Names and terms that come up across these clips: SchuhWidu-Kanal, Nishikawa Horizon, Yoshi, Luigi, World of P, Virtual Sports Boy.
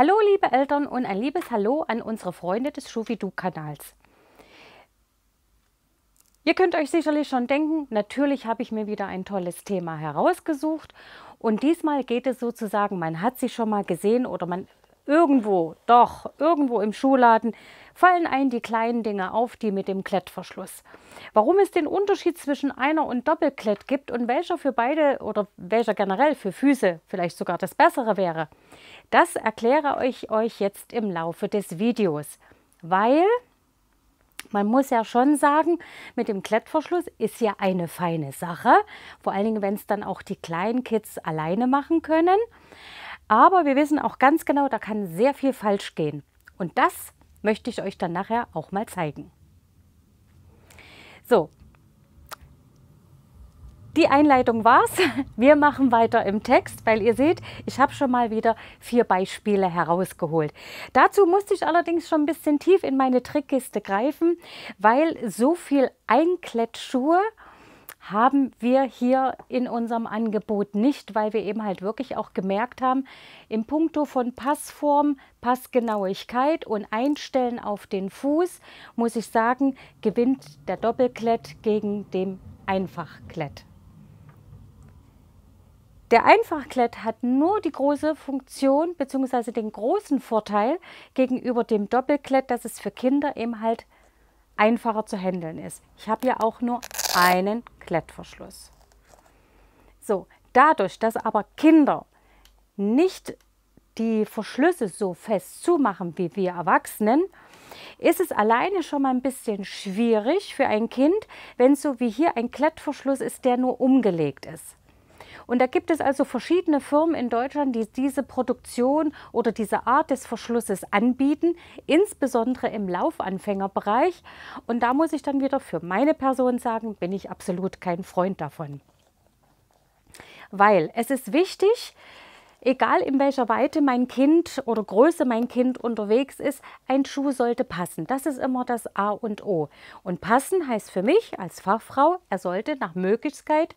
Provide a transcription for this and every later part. Hallo liebe Eltern und ein liebes Hallo an unsere Freunde des SchuhWidu-Kanals. Ihr könnt euch sicherlich schon denken, natürlich habe ich mir wieder ein tolles Thema herausgesucht und diesmal geht es sozusagen, man hat sie schon mal gesehen oder man irgendwo im Schuhladen fallen einem die kleinen Dinge auf, die mit dem Klettverschluss. Warum es den Unterschied zwischen Einer- und Doppelklett gibt und welcher für beide oder welcher generell für Füße vielleicht sogar das Bessere wäre, das erkläre ich euch jetzt im Laufe des Videos, weil man muss ja schon sagen, mit dem Klettverschluss ist ja eine feine Sache, vor allen Dingen, wenn es dann auch die kleinen Kids alleine machen können. Aber wir wissen auch ganz genau, da kann sehr viel falsch gehen. Und das möchte ich euch dann nachher auch mal zeigen. So, die Einleitung war's. Wir machen weiter im Text, weil ihr seht, ich habe schon mal wieder 4 Beispiele herausgeholt. Dazu musste ich allerdings schon ein bisschen tief in meine Trickkiste greifen, weil so viel Einklettschuhe haben wir hier in unserem Angebot nicht, weil wir eben halt wirklich auch gemerkt haben, im Punkto von Passform, Passgenauigkeit und Einstellen auf den Fuß, muss ich sagen, gewinnt der Doppelklett gegen den Einfachklett. Der Einfachklett hat nur die große Funktion bzw. den großen Vorteil gegenüber dem Doppelklett, dass es für Kinder eben halt einfacher zu handeln ist. Ich habe ja auch nur einen Klettverschluss. So, dadurch, dass aber Kinder nicht die Verschlüsse so fest zumachen wie wir Erwachsenen, ist es alleine schon mal ein bisschen schwierig für ein Kind, wenn es so wie hier ein Klettverschluss ist, der nur umgelegt ist. Und da gibt es also verschiedene Firmen in Deutschland, die diese Produktion oder diese Art des Verschlusses anbieten, insbesondere im Laufanfängerbereich. Und da muss ich dann wieder für meine Person sagen, bin ich absolut kein Freund davon. Weil es ist wichtig, egal in welcher Weite mein Kind oder Größe mein Kind unterwegs ist, ein Schuh sollte passen. Das ist immer das A und O. Und passen heißt für mich als Fachfrau, er sollte nach Möglichkeit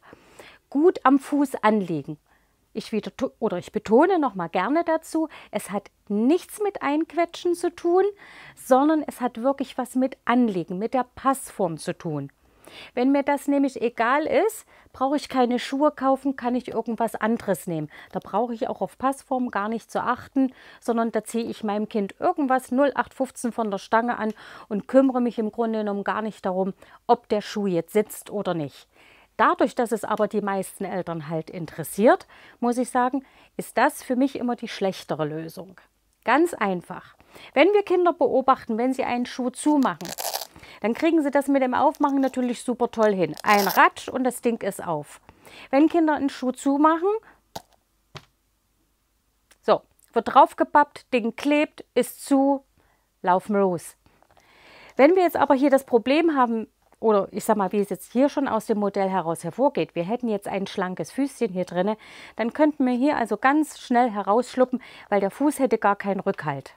gut am Fuß anliegen. Ich betone noch mal gerne dazu, es hat nichts mit Einquetschen zu tun, sondern es hat wirklich was mit Anliegen, mit der Passform zu tun. Wenn mir das nämlich egal ist, brauche ich keine Schuhe kaufen, kann ich irgendwas anderes nehmen. Da brauche ich auch auf Passform gar nicht zu achten, sondern da ziehe ich meinem Kind irgendwas 0815 von der Stange an und kümmere mich im Grunde genommen gar nicht darum, ob der Schuh jetzt sitzt oder nicht. Dadurch, dass es aber die meisten Eltern halt interessiert, muss ich sagen, ist das für mich immer die schlechtere Lösung. Ganz einfach. Wenn wir Kinder beobachten, wenn sie einen Schuh zumachen, dann kriegen sie das mit dem Aufmachen natürlich super toll hin. Ein Ratsch und das Ding ist auf. Wenn Kinder einen Schuh zumachen, so, wird draufgepappt, Ding klebt, ist zu, laufen los. Wenn wir jetzt aber hier das Problem haben, oder ich sag mal, wie es jetzt hier schon aus dem Modell heraus hervorgeht, wir hätten jetzt ein schlankes Füßchen hier drin, dann könnten wir hier also ganz schnell herausschluppen, weil der Fuß hätte gar keinen Rückhalt.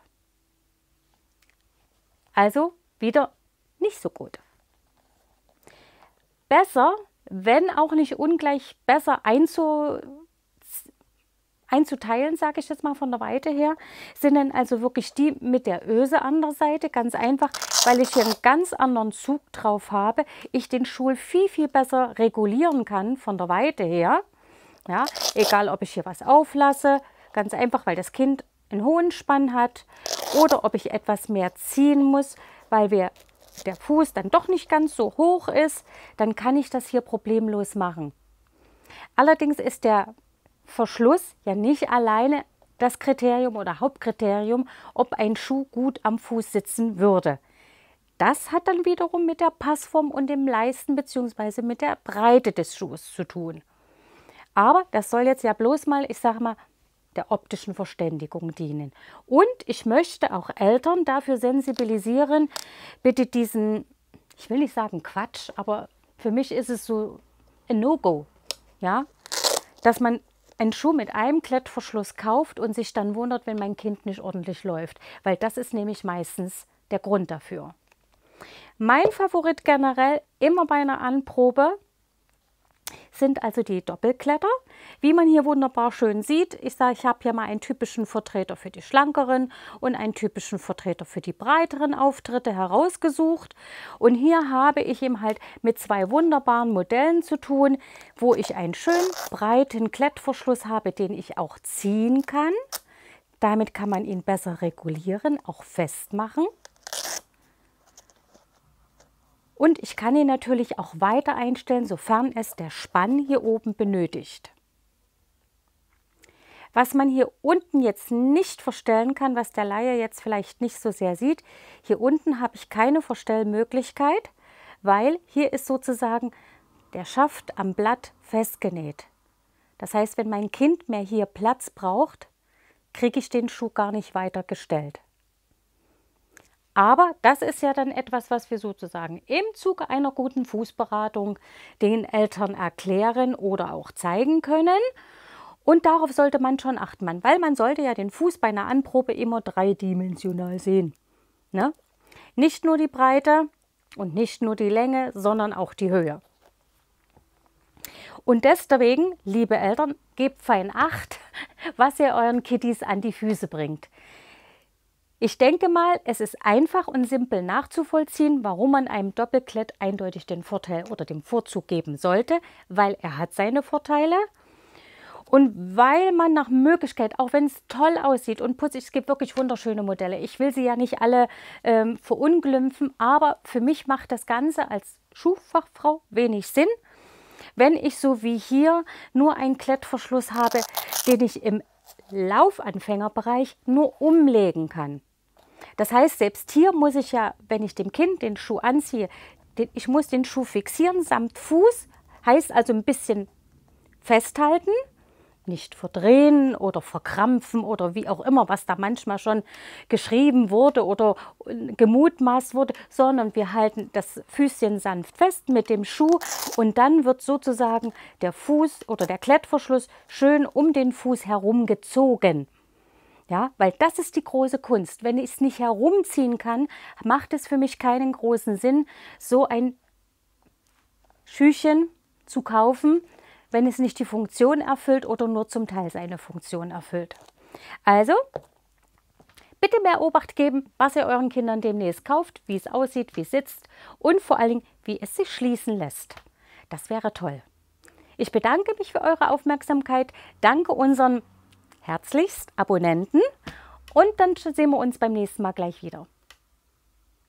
Also wieder nicht so gut. Besser, wenn auch nicht ungleich, besser einzuteilen, sage ich jetzt mal von der Weite her, sind dann also wirklich die mit der Öse an der Seite, ganz einfach, weil ich hier einen ganz anderen Zug drauf habe, ich den Schuh viel, viel besser regulieren kann von der Weite her, ja, egal ob ich hier was auflasse, ganz einfach, weil das Kind einen hohen Spann hat oder ob ich etwas mehr ziehen muss, weil der Fuß dann doch nicht ganz so hoch ist, dann kann ich das hier problemlos machen. Allerdings ist der Verschluss ja nicht alleine das Kriterium oder Hauptkriterium, ob ein Schuh gut am Fuß sitzen würde. Das hat dann wiederum mit der Passform und dem Leisten bzw. mit der Breite des Schuhs zu tun. Aber das soll jetzt ja bloß mal, ich sage mal, der optischen Verständigung dienen. Und ich möchte auch Eltern dafür sensibilisieren, bitte diesen, ich will nicht sagen Quatsch, aber für mich ist es so ein No-Go, ja, dass man einen Schuh mit einem Klettverschluss kauft und sich dann wundert, wenn mein Kind nicht ordentlich läuft, weil das ist nämlich meistens der Grund dafür. Mein Favorit generell immer bei einer Anprobe sind also die Doppelkletter. Wie man hier wunderbar schön sieht, ich habe hier mal einen typischen Vertreter für die schlankeren und einen typischen Vertreter für die breiteren Auftritte herausgesucht. Und hier habe ich eben halt mit zwei wunderbaren Modellen zu tun, wo ich einen schönen breiten Klettverschluss habe, den ich auch ziehen kann. Damit kann man ihn besser regulieren, auch festmachen. Und ich kann ihn natürlich auch weiter einstellen, sofern es der Spann hier oben benötigt. Was man hier unten jetzt nicht verstellen kann, was der Laie jetzt vielleicht nicht so sehr sieht, hier unten habe ich keine Verstellmöglichkeit, weil hier ist sozusagen der Schaft am Blatt festgenäht. Das heißt, wenn mein Kind mehr hier Platz braucht, kriege ich den Schuh gar nicht weiter gestellt. Aber das ist ja dann etwas, was wir sozusagen im Zuge einer guten Fußberatung den Eltern erklären oder auch zeigen können. Und darauf sollte man schon achten, weil man sollte ja den Fuß bei einer Anprobe immer dreidimensional sehen. Ne? Nicht nur die Breite und nicht nur die Länge, sondern auch die Höhe. Und deswegen, liebe Eltern, gebt fein Acht, was ihr euren Kiddies an die Füße bringt. Ich denke mal, es ist einfach und simpel nachzuvollziehen, warum man einem Doppelklett eindeutig den Vorteil oder den Vorzug geben sollte, weil er hat seine Vorteile und weil man nach Möglichkeit, auch wenn es toll aussieht und putzig, es gibt wirklich wunderschöne Modelle. Ich will sie ja nicht alle verunglimpfen, aber für mich macht das Ganze als Schuhfachfrau wenig Sinn, wenn ich so wie hier nur einen Klettverschluss habe, den ich im Laufanfängerbereich nur umlegen kann. Das heißt, selbst hier muss ich ja, wenn ich dem Kind den Schuh anziehe, ich muss den Schuh fixieren samt Fuß, heißt also ein bisschen festhalten, nicht verdrehen oder verkrampfen oder wie auch immer, was da manchmal schon geschrieben wurde oder gemutmaßt wurde, sondern wir halten das Füßchen sanft fest mit dem Schuh und dann wird sozusagen der Fuß oder der Klettverschluss schön um den Fuß herum gezogen. Ja, weil das ist die große Kunst. Wenn ich es nicht herumziehen kann, macht es für mich keinen großen Sinn, so ein Schüchchen zu kaufen, wenn es nicht die Funktion erfüllt oder nur zum Teil seine Funktion erfüllt. Also, bitte mehr Obacht geben, was ihr euren Kindern demnächst kauft, wie es aussieht, wie es sitzt und vor allen Dingen, wie es sich schließen lässt. Das wäre toll. Ich bedanke mich für eure Aufmerksamkeit, danke unseren herzlichst Abonnenten und dann sehen wir uns beim nächsten Mal gleich wieder.